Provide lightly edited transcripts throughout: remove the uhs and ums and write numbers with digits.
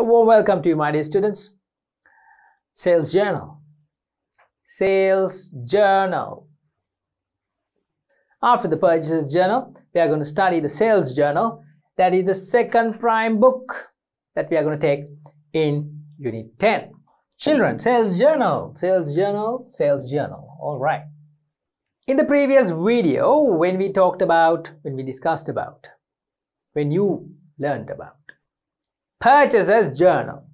A warm welcome to you, my dear students. Sales journal. Sales journal. After the purchases journal, we are going to study the sales journal. That is the second prime book that we are going to take in Unit 10. Children, sales journal, sales journal, sales journal. All right. In the previous video, when you learned about purchaser's journal.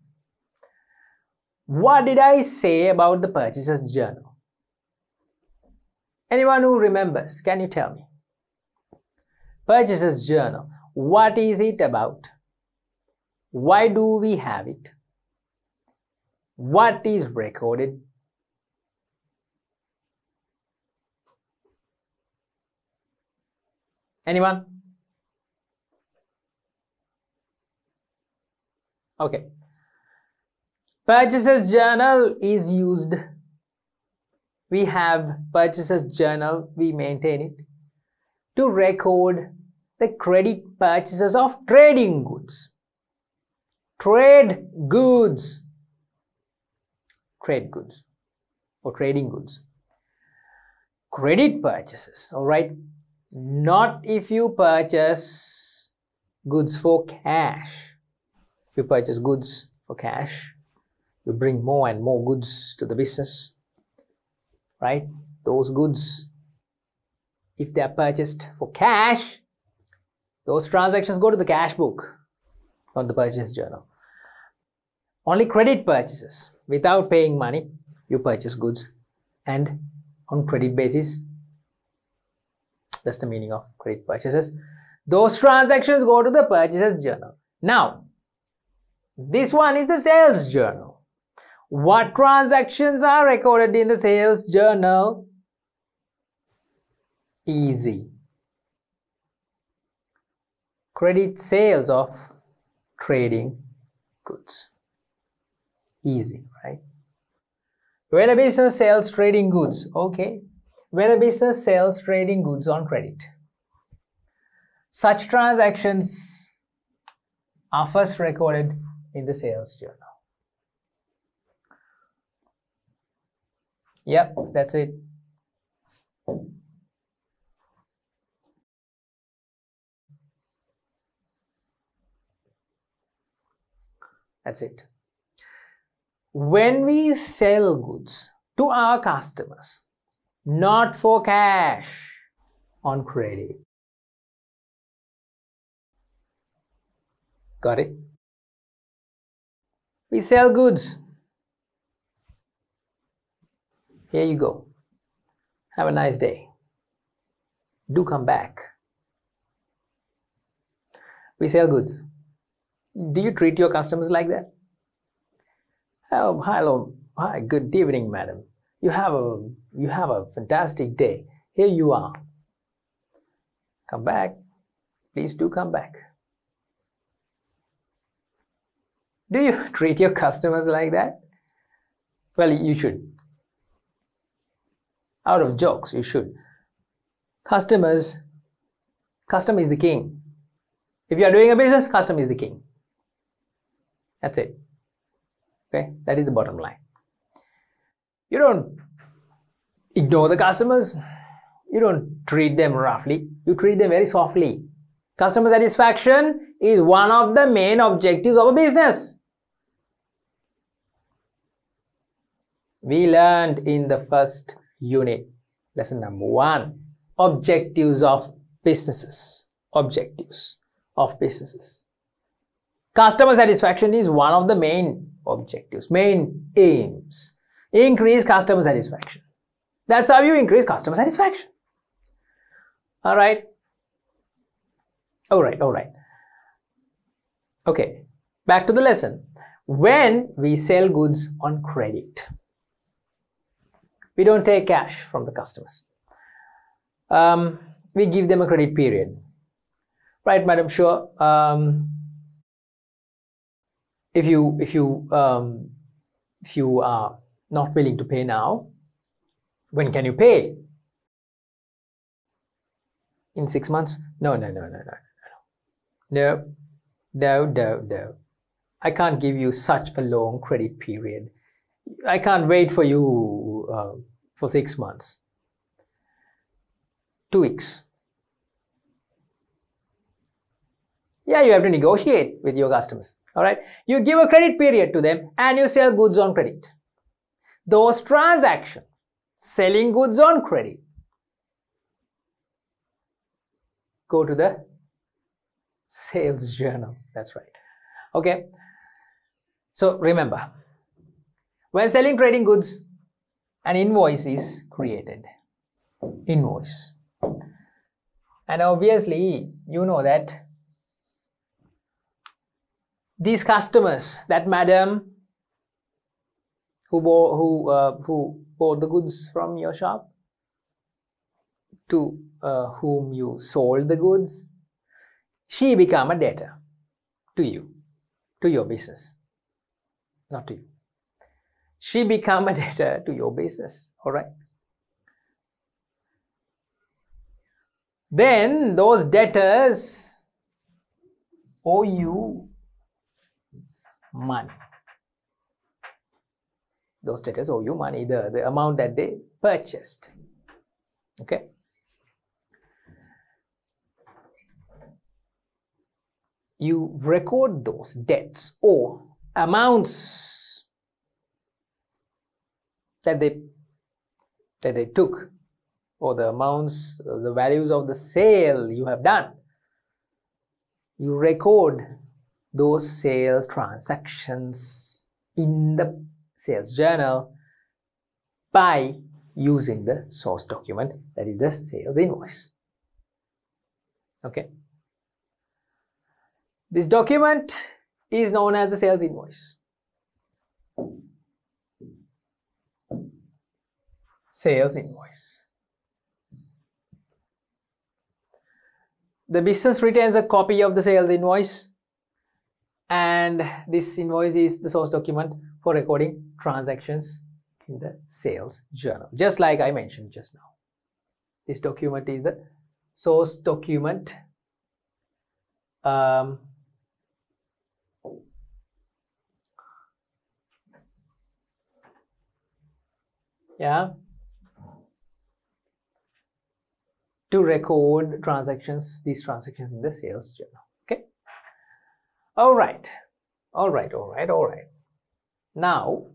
What did I say about the purchaser's journal? Anyone who remembers, can you tell me? Purchaser's journal, what is it about? Why do we have it? What is recorded? Anyone? Okay. Purchaser's journal is used. We have purchaser's journal, we maintain it to record the credit purchases of trading goods. Trade goods. Trade goods or trading goods. Credit purchases, all right. Not if you purchase goods for cash. If you purchase goods for cash, you bring more and more goods to the business, right? Those goods, if they are purchased for cash, those transactions go to the cash book, not the purchase journal. Only credit purchases, without paying money, you purchase goods and on credit basis, that's the meaning of credit purchases. Those transactions go to the purchases journal. Now, this one is the sales journal. What transactions are recorded in the sales journal? Easy. Credit sales of trading goods. Easy, right? When a business sells trading goods, okay. When a business sells trading goods on credit, such transactions are first recorded in the sales journal. Yep, that's it. That's it. When we sell goods to our customers, not for cash, on credit. Got it? We sell goods. Here you go. Have a nice day. Do come back. We sell goods. Do you treat your customers like that? Oh, hello. Hi, good evening, madam. You have a fantastic day. Here you are. Come back. Please do come back. Do you treat your customers like that? Well, you should. Out of jokes, you should. Customer is the king. If you are doing a business, customer is the king. That's it. Okay, that is the bottom line. You don't ignore the customers. You don't treat them roughly. You treat them very softly. Customer satisfaction is one of the main objectives of a business. We learned in the first unit, lesson number 1, objectives of businesses. Objectives of businesses. Customer satisfaction is one of the main objectives, main aims. Increase customer satisfaction. That's how you increase customer satisfaction. All right. All right. All right. Okay. Back to the lesson. When we sell goods on credit, we don't take cash from the customers. We give them a credit period. Right, madam? Sure. If you are not willing to pay now, when can you pay? In 6 months? No. No. I can't give you such a long credit period. I can't wait for you for 6 months. 2 weeks. Yeah, you have to negotiate with your customers. All right. You give a credit period to them and you sell goods on credit. Those transactions, selling goods on credit, go to the sales journal. That's right. Okay. So remember, when selling trading goods, an invoice is created. Invoice. And obviously, you know that these customers, that madam who bought the goods from your shop, to whom you sold the goods, she became a debtor to you, to your business, not to you. She became a debtor to your business, all right? Then those debtors owe you money. Those debtors owe you money, the amount that they purchased. Okay. You record those debts or amounts that they took, or the amounts, the values of the sale you have done. You record those sale transactions in the sales journal by using the source document, that is the sales invoice. Okay. This document is known as the sales invoice. Sales invoice. The business retains a copy of the sales invoice, and this invoice is the source document for recording transactions in the sales journal, just like I mentioned just now. This document is the source document to record transactions, these transactions in the sales journal. Okay. All right. Now,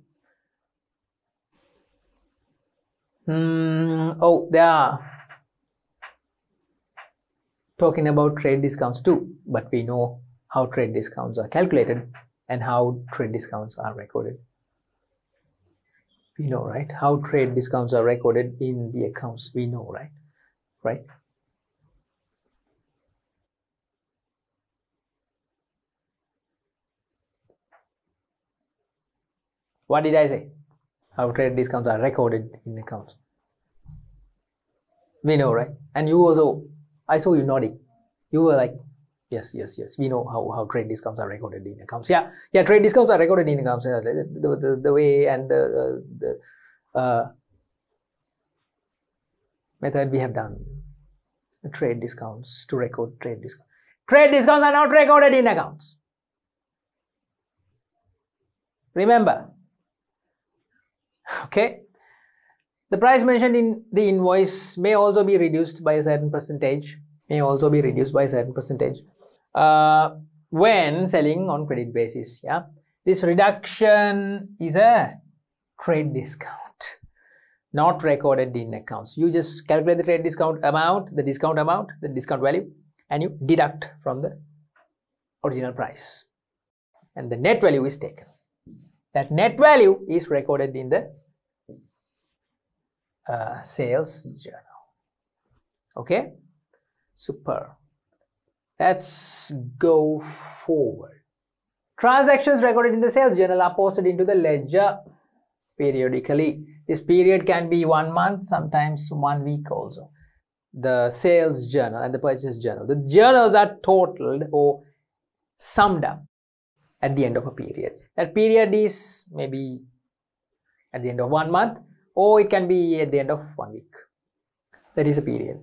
talking about trade discounts too, but we know how trade discounts are calculated and how trade discounts are recorded. We know, right? How trade discounts are recorded in the accounts, we know, right? Right? What did I say? How trade discounts are recorded in accounts. We know, right? And you also, I saw you nodding. You were like, yes. We know how trade discounts are recorded in accounts. Yeah, trade discounts are recorded in accounts. The way and the method we have done, the trade discounts, to record trade discounts. Trade discounts are not recorded in accounts. Remember, okay? The price mentioned in the invoice may also be reduced by a certain percentage, when selling on credit basis, yeah? This reduction is a trade discount, not recorded in accounts. You just calculate the trade discount amount, the discount amount, the discount value, and you deduct from the original price. And the net value is taken. That net value is recorded in the sales journal. Okay? Super. Let's go forward. Transactions recorded in the sales journal are posted into the ledger periodically. This period can be 1 month, sometimes 1 week also. The sales journal and the purchase journal. The journals are totaled or summed up at the end of a period. That period is maybe at the end of 1 month, or it can be at the end of 1 week. That is a period.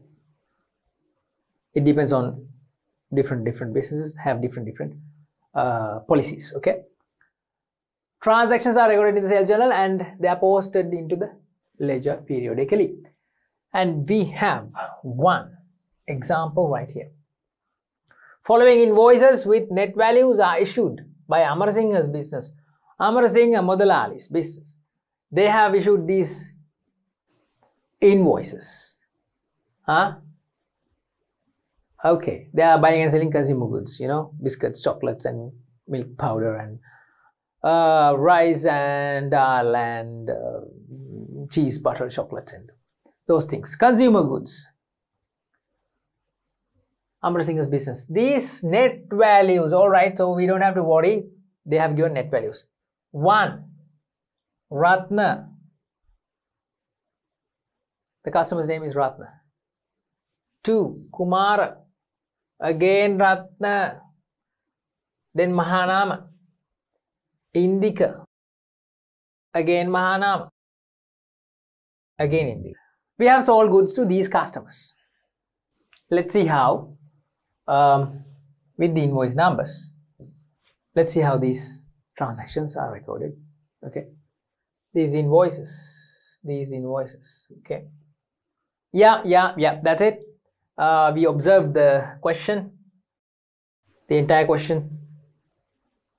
It depends on different businesses have different policies. Okay. Transactions are recorded in the sales journal and they are posted into the ledger periodically. And we have one example right here. Following invoices with net values are issued by Amarasinghe's business, Amarasinghe Modalali's business. They have issued these invoices. Huh? Okay, they are buying and selling consumer goods, you know, biscuits, chocolates, and milk powder, and rice, and dal, and cheese, butter, chocolates, and those things. Consumer goods. Amarasinghe's business. These net values, all right, so we don't have to worry. They have given net values. One, Ratna. The customer's name is Ratna. Two, Kumara. Again, Ratna. Then Mahanama. Indika. Again, Mahanama. Again, Indika. We have sold goods to these customers. Let's see how. With the invoice numbers, let's see how these transactions are recorded. Okay, these invoices. Okay, yeah, that's it. We observed the question, the entire question.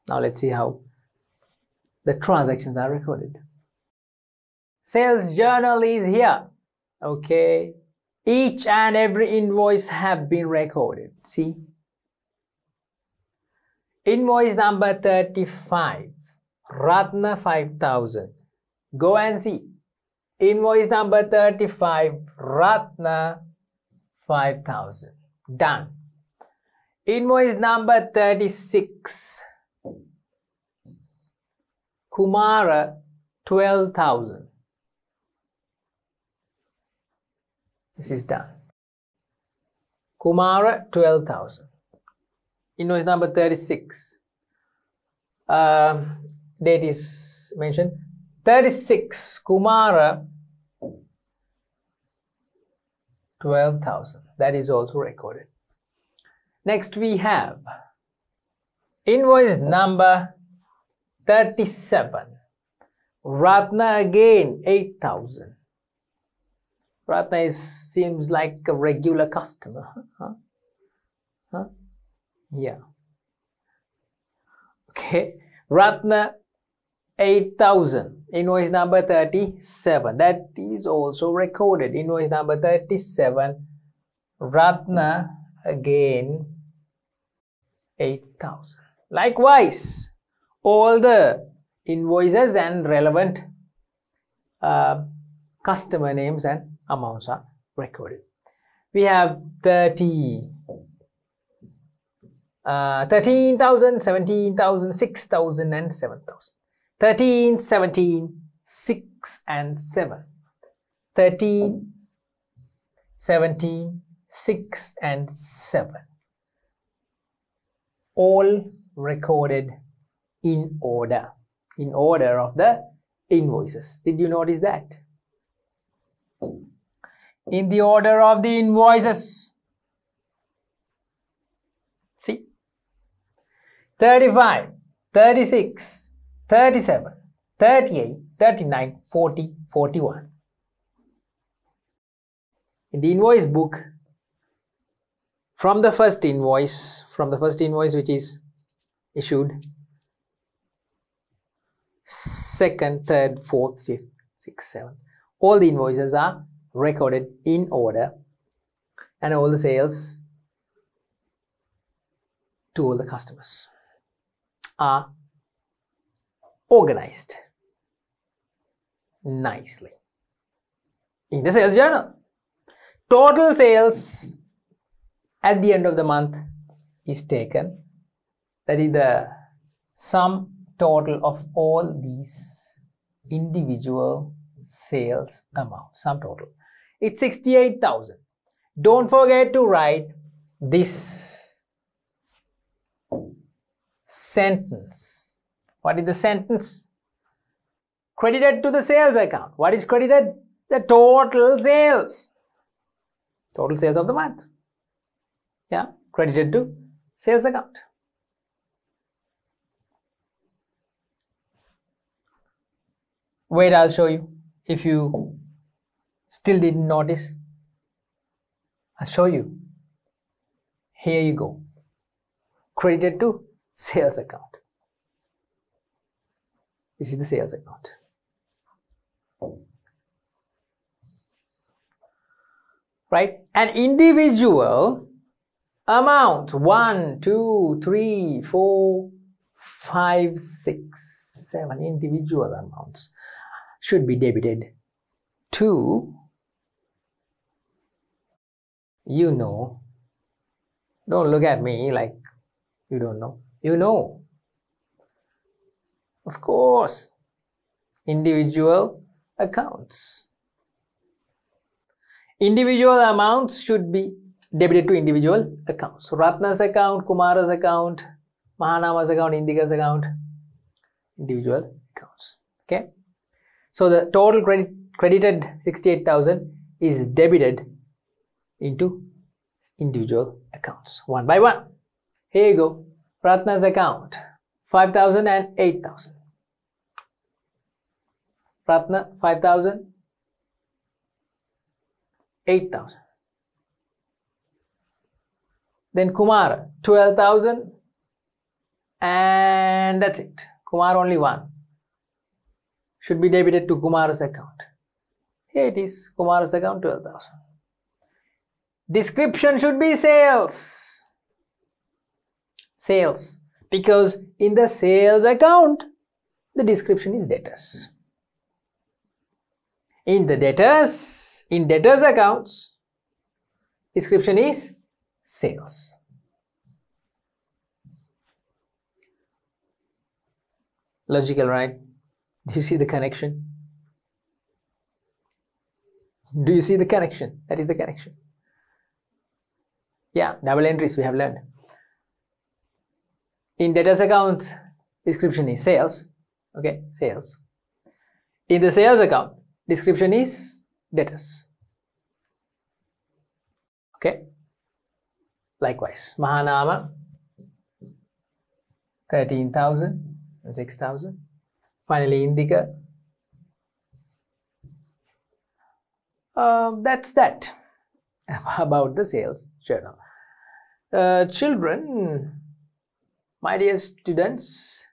Now let's see how the transactions are recorded. Sales journal is here. Okay. Each and every invoice have been recorded. See, invoice number 35, Ratna 5,000. Go and see. Invoice number 35, Ratna 5,000. Done. Invoice number 36, Kumara 12,000. This is done. Kumara 12,000. Invoice number 36. Date is mentioned. 36 Kumara 12,000. That is also recorded. Next we have invoice number 37. Ratna again 8,000. Ratna seems like a regular customer. Huh? Huh? Yeah. Okay. Ratna 8,000. Invoice number 37. That is also recorded. Invoice number 37. Ratna again 8,000. Likewise, all the invoices and relevant customer names and amounts are recorded. We have 13,000, 17,000, 6,000 and 7,000. 13, 17, 6 and 7. 13, 17, 6 and 7. All recorded in order of the invoices. Did you notice that? In the order of the invoices. See, 35, 36, 37, 38, 39, 40, 41. In the invoice book, from the first invoice which is issued, second, third, fourth, fifth, sixth, seventh, all the invoices are recorded in order, and all the sales to all the customers are organized nicely in the sales journal. Total sales at the end of the month is taken, that is the sum total of all these individual sales amount, sum total. It's 68,000. Don't forget to write this sentence. What is the sentence? Credited to the sales account. What is credited? The total sales of the month. Yeah, credited to sales account. Wait, I'll show you. If you still didn't notice, I'll show you. Here you go. Credited to sales account. This is the sales account. Right? An individual amount 1, 2, 3, 4, 5, 6, 7 individual amounts should be debited to, you know, don't look at me like you don't know, you know, of course, individual accounts. Individual amounts should be debited to individual accounts. So Ratna's account, Kumara's account, Mahanama's account, Indica's account, individual accounts. Okay. So the total credited 68,000 is debited into individual accounts one by one. Here you go. Ratna's account 5,000 and 8,000. Ratna 5,000. 8,000. Then Kumar 12,000, and that's it. Kumar only one should be debited to Kumar's account. Here it is, Kumar's account 12,000. Description should be sales. Sales, because in the sales account the description is debtors. In debtors accounts, description is sales. Logical, right? Do you see the connection? Do you see the connection? That is the connection. Yeah, double entries we have learned. In debtors accounts, description is sales. Okay, sales. In the sales account, description is debtors. Okay. Likewise, Mahanama 13,000 and 6,000. Finally, Indica. That's that about the sales journal. Children, my dear students,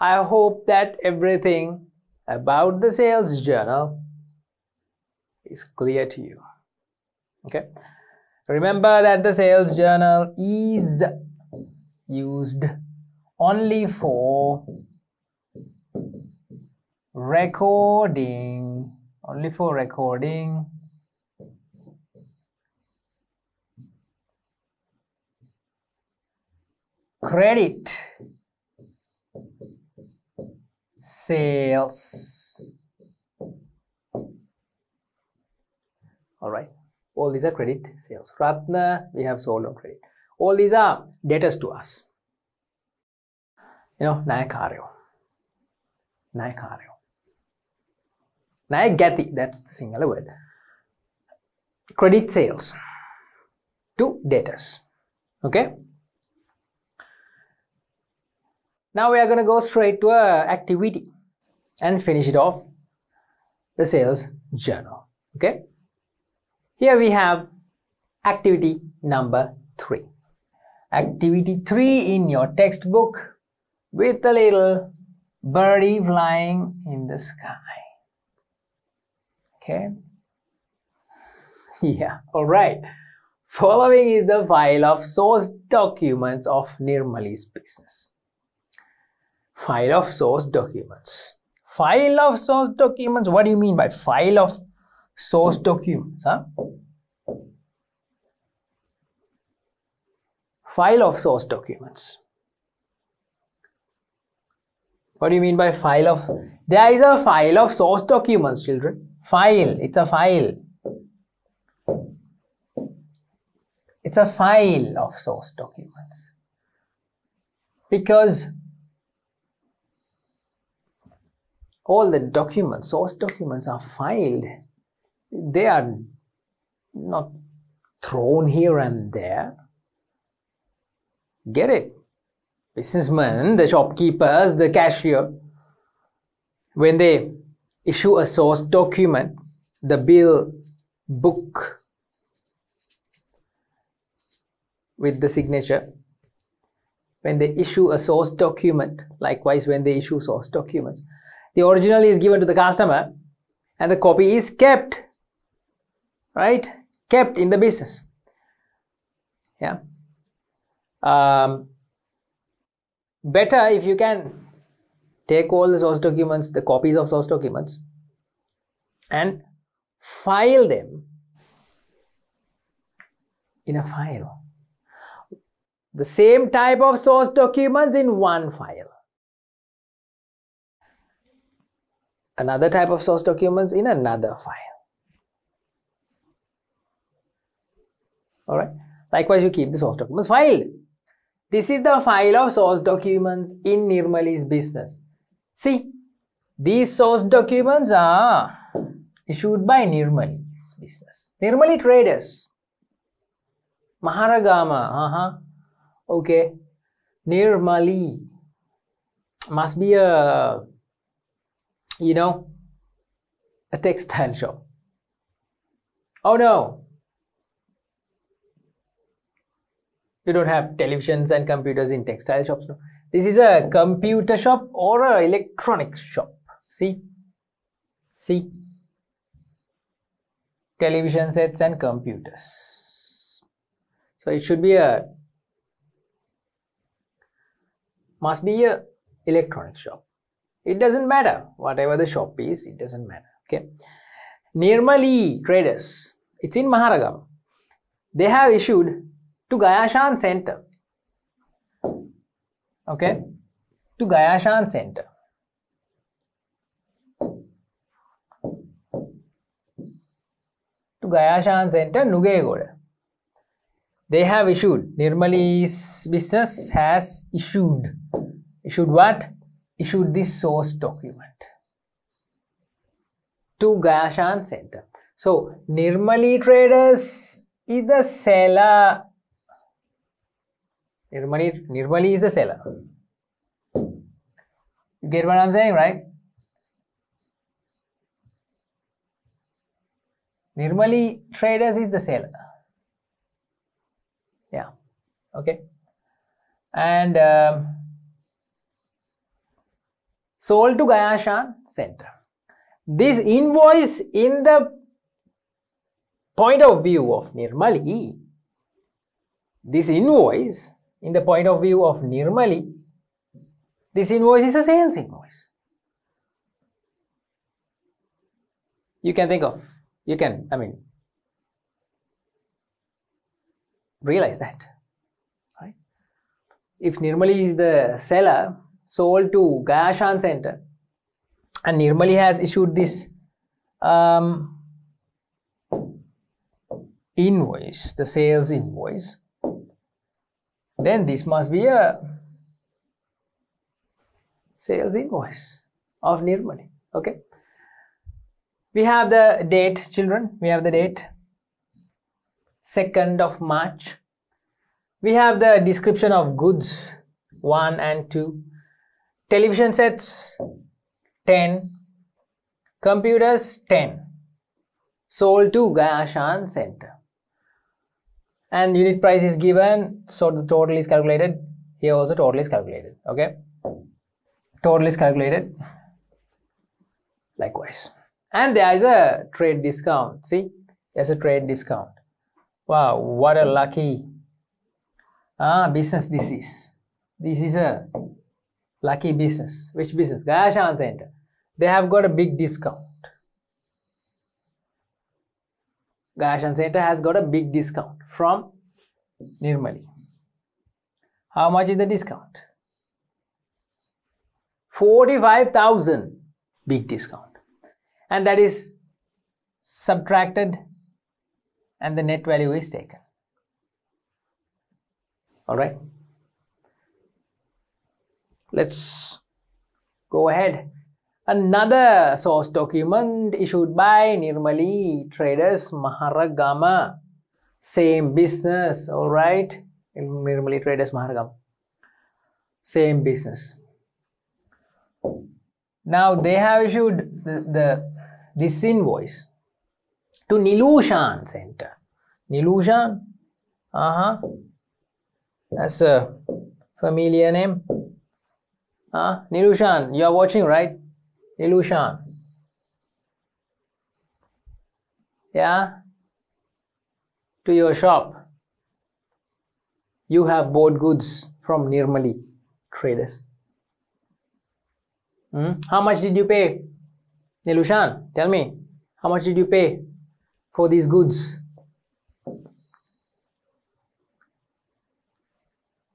I hope that everything about the sales journal is clear to you. Okay, remember that the sales journal is used only for recording, credit sales. All right, all these are credit sales. Ratna, we have sold on credit. All these are debtors to us. You know, Nayakaryo. Nayagati, that's the singular word. Credit sales to debtors. Okay. Now we are going to go straight to an activity and finish it off, the sales journal. Okay. Here we have activity number 3. Activity 3 in your textbook with a little birdie flying in the sky. Okay. Yeah. All right. Following is the file of source documents of Nirmali's business. File of source documents. File of source documents. What do you mean by file of source documents? Huh? File of source documents. What do you mean by file of? There is a file of source documents, children. File. It's a file. It's a file of source documents. Because all the documents, source documents are filed. They are not thrown here and there. Get it? Businessmen, the shopkeepers, the cashier, when they issue a source document, the bill book with the signature, when they issue a source document, likewise when they issue source documents, the original is given to the customer and the copy is kept, right? Kept in the business. Yeah. Better if you can take all the source documents, the copies of source documents, and file them in a file. The same type of source documents in one file. Another type of source documents in another file. Alright. Likewise, you keep the source documents filed. This is the file of source documents in Nirmali's business. See, these source documents are issued by Nirmali's business. Nirmali Traders. Maharagama. Okay, Nirmali must be a, you know, a textile shop. Oh no, you don't have televisions and computers in textile shops. No. This is a computer shop or an electronics shop. See, see, television sets and computers. So it should be a, must be a electronic shop. It doesn't matter. Whatever the shop is, it doesn't matter. Okay. Nirmali Traders. It's in Maharagama. They have issued to Gayashan Center. Okay. To Gayashan Center. To Gayashan Center, Nugegoda. They have issued. Nirmali's business has issued. Issued what? Issued this source document to Gayashan Center. So, Nirmali Traders is the seller. Nirmali is the seller. You get what I'm saying, right? Nirmali Traders is the seller. Yeah. Okay. And sold to Gayashan Center. This invoice, in the point of view of Nirmali, this invoice, in the point of view of Nirmali, this invoice is a sales invoice. You can think of, you can, I mean, realize that, right? If Nirmali is the seller, sold to Gayashan Center, and Nirmali has issued this invoice, the sales invoice, then this must be a sales invoice of Nirmali. Okay, we have the date, children. We have the date, 2nd of March. We have the description of goods 1 and 2. Television sets 10, computers 10, sold to Gayashan Center, and unit price is given, so the total is calculated. Here also total is calculated. Okay, total is calculated likewise, and there is a trade discount. See, there's a trade discount. Wow, what a lucky business this is. This is a lucky business. Which business? Gayashan Center. They have got a big discount. Gayashan Center has got a big discount from Nirmali. How much is the discount? 45,000. Big discount. And that is subtracted and the net value is taken. Alright. Let's go ahead. Another source document issued by Nirmali Traders, Maharagama. Same business, all right? Nirmali Traders, Maharagama. Same business. Now they have issued this invoice to Nilushan Center. Nilushan, that's a familiar name. Nilushan, you are watching, right? Nilushan. Yeah, to your shop. You have bought goods from Nirmali Traders. How much did you pay? Nilushan, tell me, how much did you pay for these goods?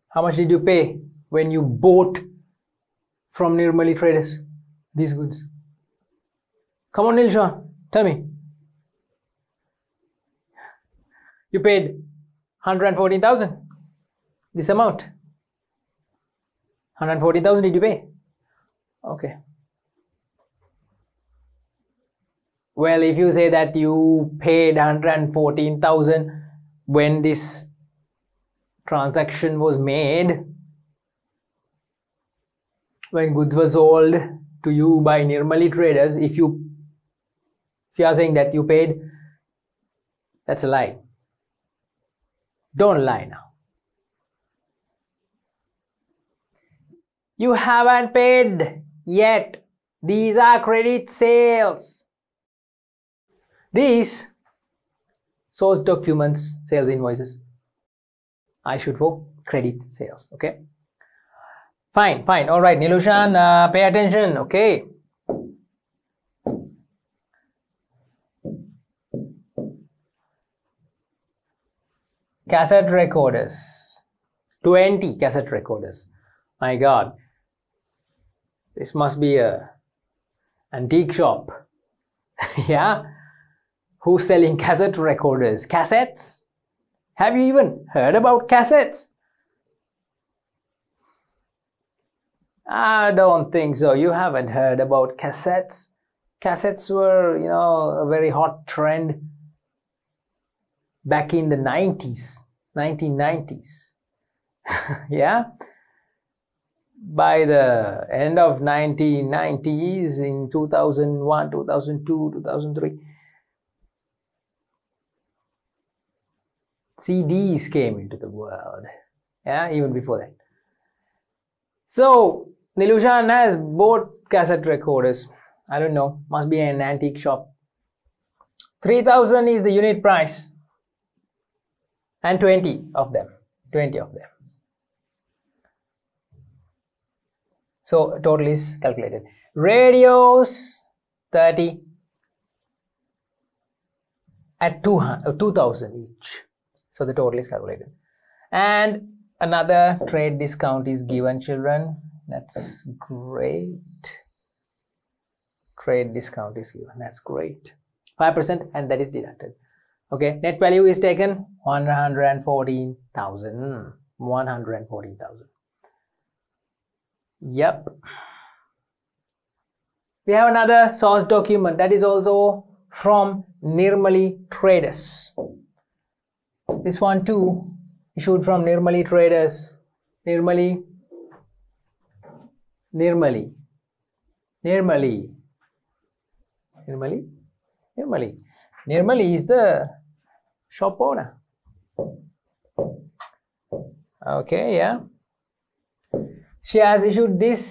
How much did you pay when you bought from Nirmali Traders these goods? Come on, Nilushan, tell me. You paid 114,000, this amount. 140,000 did you pay? Okay. Well, if you say that you paid 114,000 when this transaction was made, when goods were sold to you by Nirmali Traders, if you are saying that you paid, that's a lie. Don't lie now. You haven't paid yet. These are credit sales. These source documents, sales invoices. I should for credit sales. Okay. Fine, fine. All right, Nilushan, pay attention. Okay. Cassette recorders, 20 cassette recorders. My God, this must be a antique shop. Yeah, who's selling cassette recorders? Cassettes? Have you even heard about cassettes? I don't think so. You haven't heard about cassettes. Cassettes were, you know, a very hot trend back in the 90s, 1990s. Yeah, by the end of 1990s, in 2001, 2002, 2003, CDs came into the world. Yeah, even before that. So Nilushan has bought cassette recorders. I don't know, must be an antique shop. 3,000 is the unit price. And 20 of them, 20 of them. So total is calculated. Radios, 30 at 2,000 each. So the total is calculated. And another trade discount is given, children. That's great. Trade discount is given. That's great. 5% and that is deducted. Okay, net value is taken 114,000. 114,000. Yep. We have another source document that is also from Nirmali Traders. This one too, issued from Nirmali Traders. Nirmali is the shop owner. Okay, yeah. She has issued this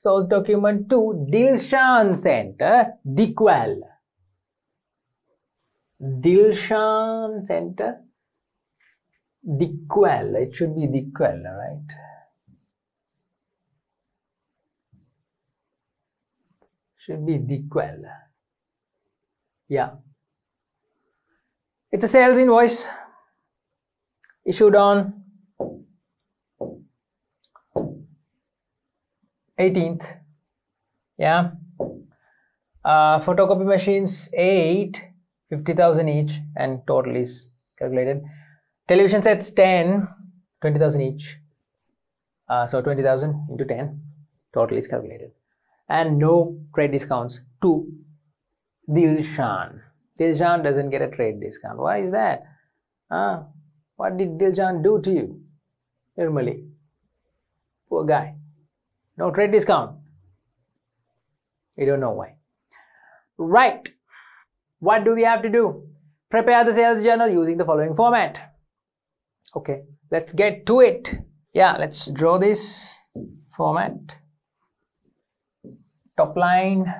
source document to Dilshan Center, Dikwal. Dilshan Center, Dikwal. It should be Dikwal, right? Should be Dikwal. Yeah. It's a sales invoice issued on 18th. Yeah. Photocopy machines 8, 50,000 each, and total is calculated. Television sets 10, 20,000 each. So 20,000 into 10, total is calculated. And no trade discounts to Dilshan. Dilshan doesn't get a trade discount. Why is that? What did Dilshan do to you? Normally, poor guy. No trade discount. We don't know why. Right. What do we have to do? Prepare the sales journal using the following format. Okay, let's get to it. Yeah, let's draw this format. Top line.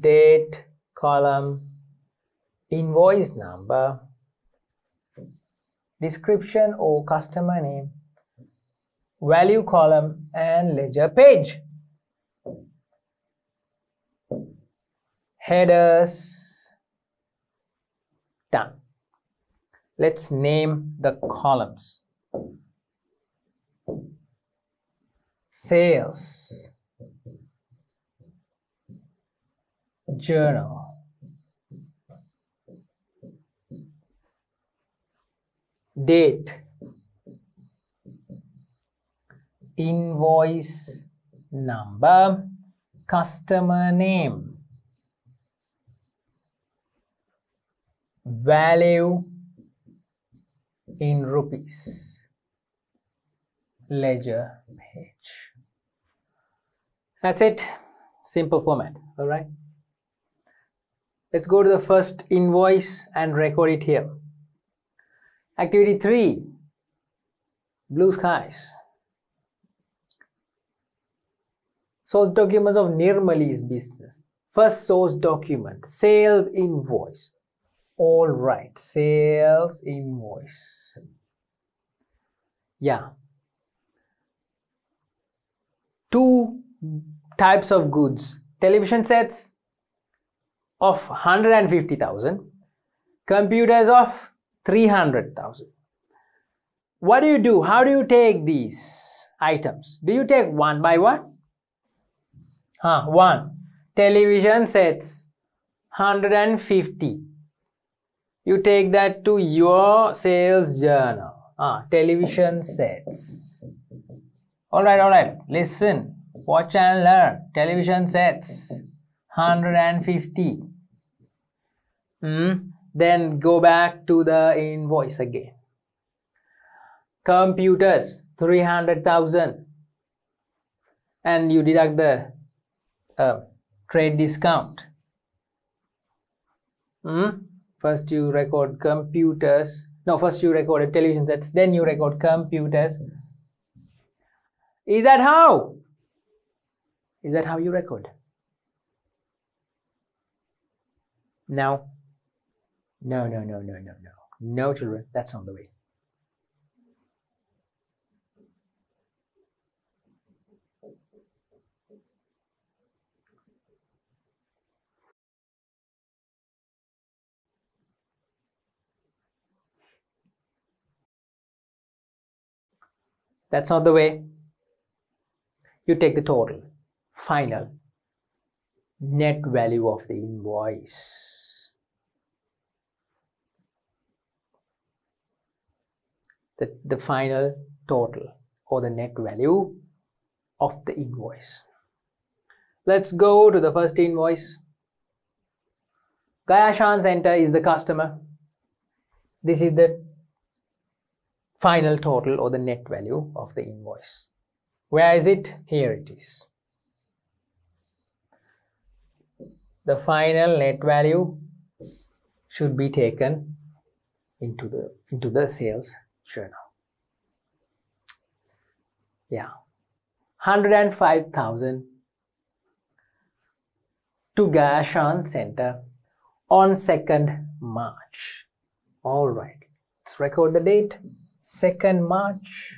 Date, column, invoice number, description or customer name, value column and ledger page. Headers, done. Let's name the columns. Sales journal, date, invoice number, customer name, value in rupees, ledger page. That's it. Simple format. All right. Let's go to the first invoice and record it here. Activity 3, blue skies. Source documents of Nirmali's business. First source document, sales invoice. All right, sales invoice. Yeah. 2 types of goods. Television sets of 150,000. Computers of 300,000. What do you do? How do you take these items? Do you take one by one? One. Television sets 150. You take that to your sales journal. Television sets. All right. Listen, watch and learn. Television sets 150. Then go back to the invoice again. Computers 300,000, and you deduct the trade discount. First you record computers. No, first you record television sets, then you record computers. Is that how? Is that how you record? No. No, children, that's not the way. That's not the way. You take the total, final, net value of the invoice. The final total or the net value of the invoice. Let's go to the first invoice. Gayashan Center is the customer. This is the final total or the net value of the invoice. Where is it? Here it is. The final net value should be taken into the sales journal. Yeah. 105,000 to Gayashan Center on 2nd March. All right. Let's record the date. 2nd March,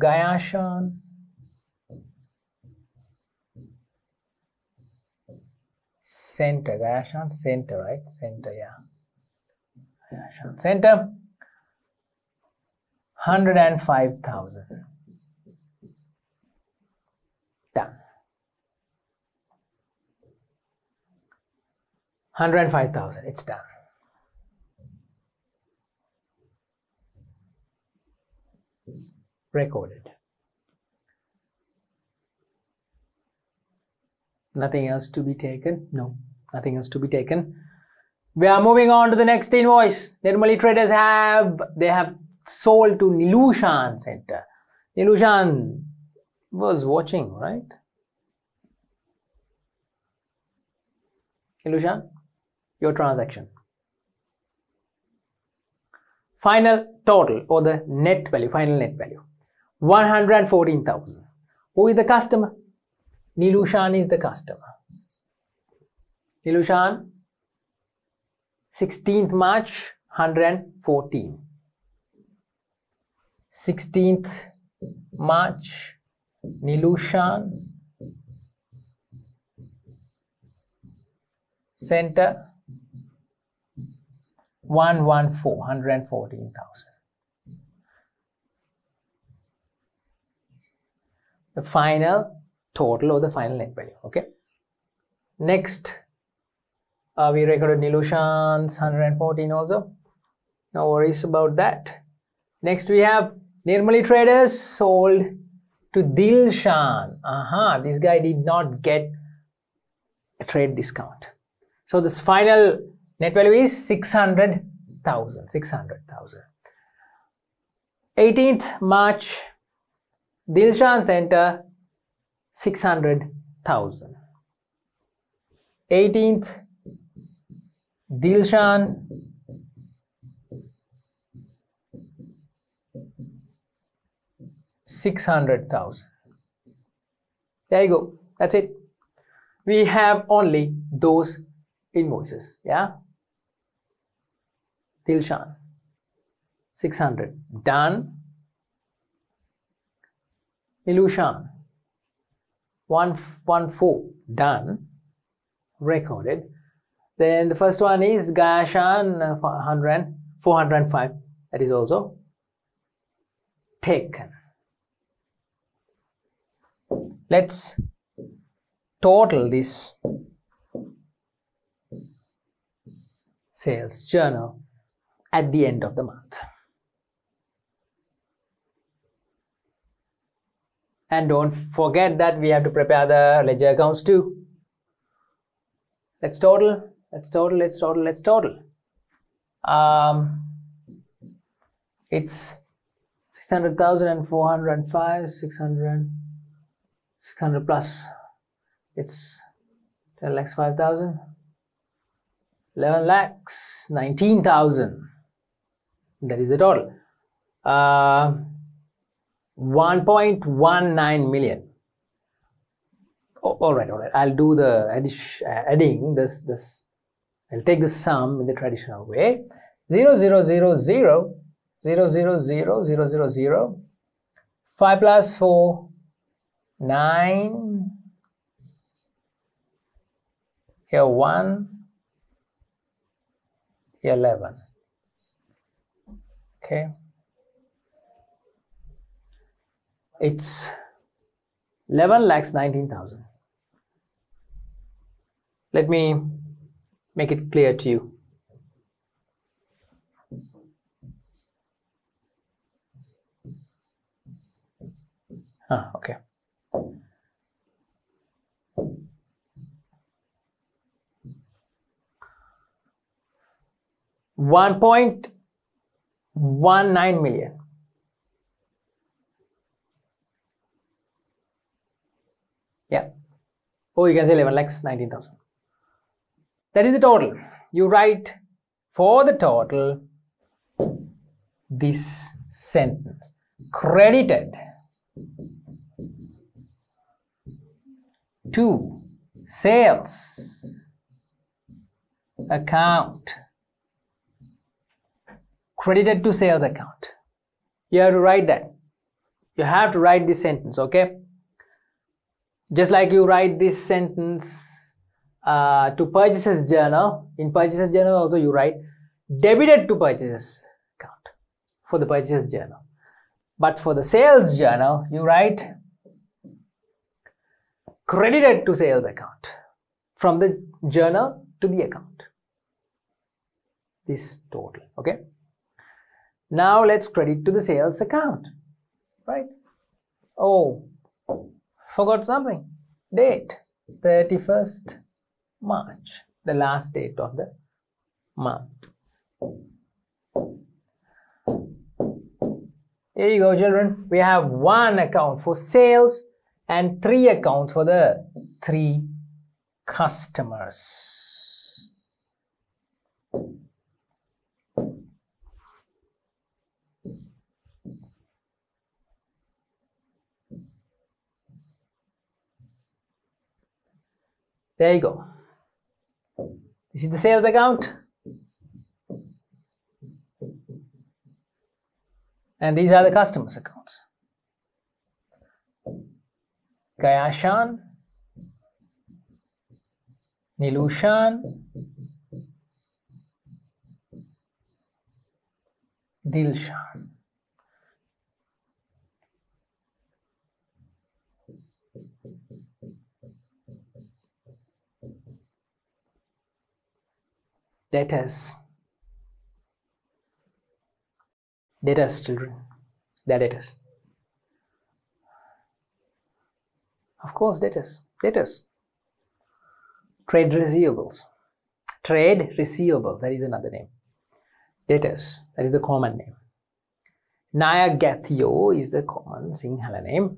Gayashan Center, Gayashan Center, 105,000. Done. 105,000, it's done. Recorded. Nothing else to be taken? No, nothing else to be taken. We are moving on to the next invoice. Nirmali Traders have sold to Nilushan Center. Nilushan was watching, right? Nilushan, your transaction. Final total or the net value, final net value, 114,000. Who is the customer? Nilushan is the customer. Nilushan, 16th March, 114. 16th March, Nilushan Center, 114, 114,000. The final total or the final net value. Okay. Next, we recorded Nilushan's 114 also. No worries about that. Next, we have Nirmali Traders sold to Dilshan. This guy did not get a trade discount. So this final net value is 600,000. 600,000. 18th March, Dilshan Center, 600,000. 18th Dilshan $600,000. There you go. That's it. We have only those invoices. Yeah. Dilshan 600 done. Nilushan 114 done. Recorded. Then the first one is Gayashan 405. That is also taken. Let's total this sales journal at the end of the month. And don't forget that we have to prepare the ledger accounts too. Let's total. Let's total, let's total, let's total. It's 600,000 and 405, 600 plus. It's 10 lakhs, 5,000, 11 lakhs, 19,000. That is the total. 1.19 million. All right. I'll do the adding this. I'll take the sum in the traditional way. 0, 0, 0, 0, 0, 0, 0, 0, 0, 0. 5 plus 4, 9. Here 1, here 11. Okay. It's 11 lakhs 19,000. Let me make it clear to you. Okay. $1.19 million. Yeah. Oh, you can say 11 lakhs 19,000. That is the total. You write for the total this sentence. Credited to sales account. Credited to sales account. You have to write that. You have to write this sentence, okay? Just like you write this sentence to purchases journal. In purchases journal also you write debited to purchases account for the purchases journal. But for the sales journal, you write credited to sales account from the journal to the account. This total, okay? Now let's credit to the sales account, right? Oh, forgot something. Date, 31st March, the last date of the month. Here you go, children. We have one account for sales and three accounts for the three customers. There you go. This is the sales account. And these are the customers' accounts. Gayashan, Nilushan, Dilshan. Debtors, children, they're debtors. Of course, debtors. Trade receivables, that is another name. Debtors, that is the common name. Nayagathyo is the common Sinhala name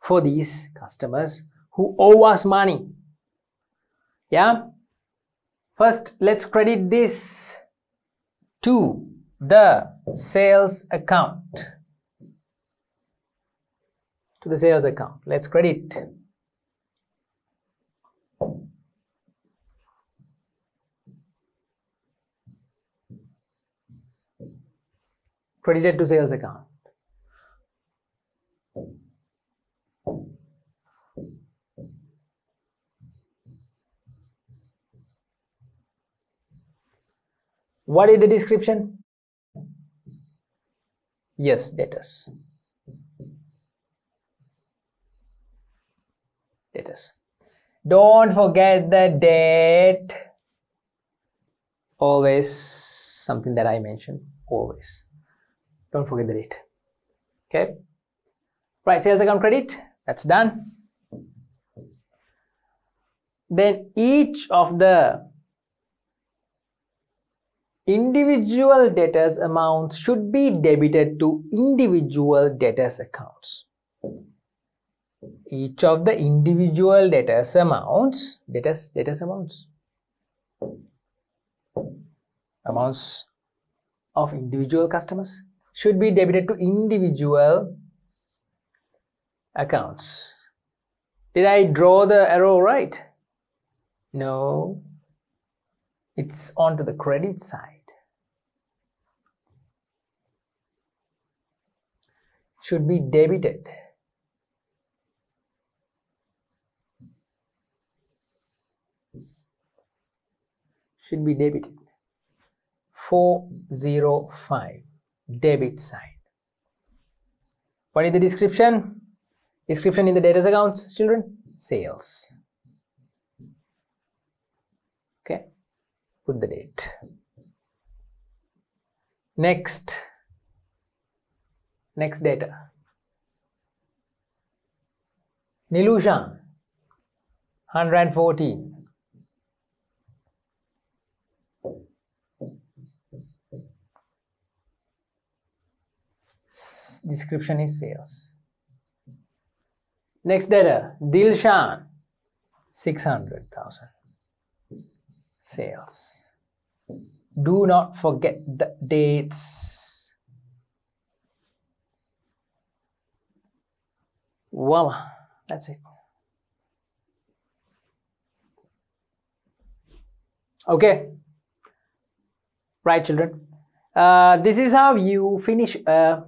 for these customers who owe us money. Yeah? First, let's credit this to the sales account. To the sales account. Let's credit. Credited to sales account. What is the description? Yes, debtors. Don't forget the date. Always something that I mentioned. Always. Don't forget the date. Okay. Right. Sales account credit. That's done. Then each of the individual debtors' amounts should be debited to individual debtors' accounts. Each of the individual debtors' amounts, amounts of individual customers should be debited to individual accounts. Did I draw the arrow right? No. It's on to the credit side. Should be debited. Should be debited. 405. Debit side. What is the description? Description in the debtors' accounts, children? Sales. Okay. Put the date. Next data. Nilushan, 114. Description is sales. Next data, Dilshan, 600,000. Sales. Do not forget the dates. Voila, that's it. Okay. Right, children. This is how you finish a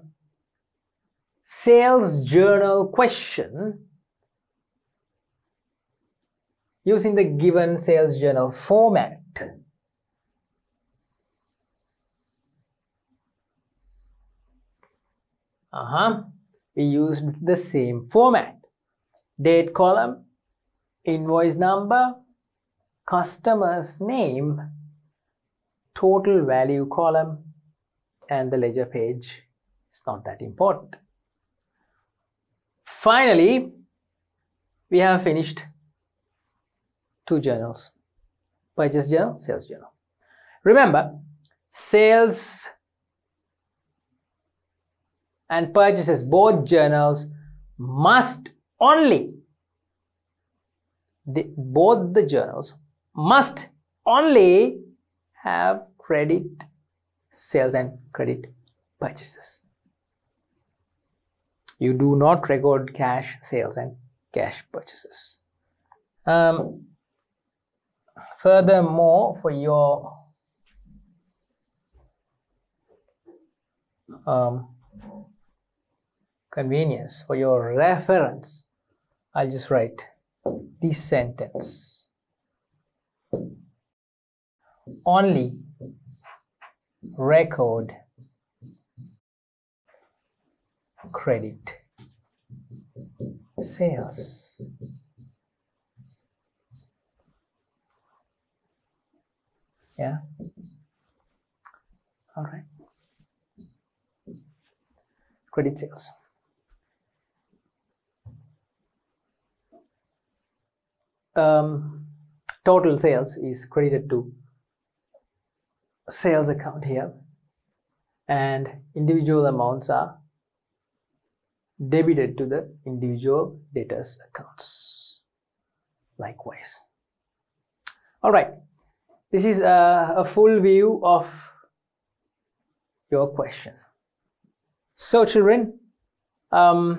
sales journal question using the given sales journal format. We used the same format. Date column, invoice number, customer's name, total value column, and the ledger page. It's not that important. Finally, we have finished two journals: purchase journal, sales journal. Remember, sales and purchases both journals must only, both the journals must only have credit sales and credit purchases. You do not record cash sales and cash purchases. Furthermore, for your convenience, for your reference, I'll just write this sentence. Only record credit sales. Yeah. All right. Credit sales. Total sales is credited to sales account here, and individual amounts are debited to the individual debtors accounts likewise. All right, this is a full view of your question. So children, I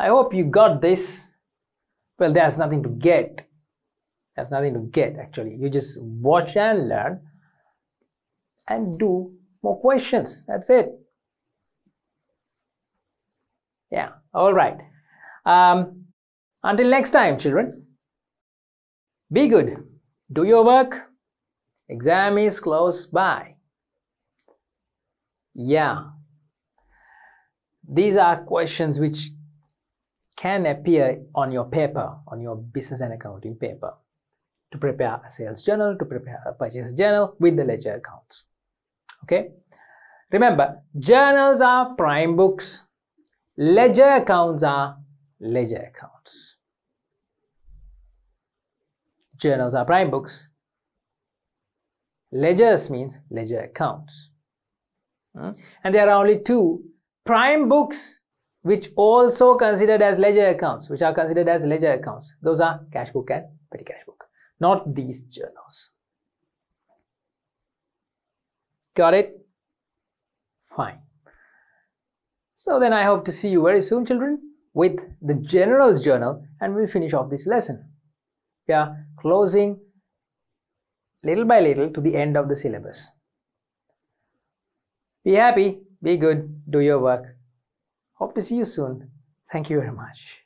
hope you got this. Well, there's nothing to get. There's nothing to get actually. You just watch and learn and do more questions. That's it. Yeah. All right. Until next time, children, be good. Do your work. Exam is close by. Yeah. These are questions which can appear on your paper, on your business and accounting paper, to prepare a sales journal, to prepare a purchase journal with the ledger accounts. Okay. Remember, journals are prime books. Ledger accounts are ledger accounts. Journals are prime books. Ledgers means ledger accounts. And there are only two prime books which also considered as ledger accounts, which are considered as ledger accounts. Those are cash book and petty cash book, not these journals. Got it? Fine. So then I hope to see you very soon, children, with the general's journal, and we'll finish off this lesson. We are closing little by little to the end of the syllabus. Be happy, be good, do your work. Hope to see you soon. Thank you very much.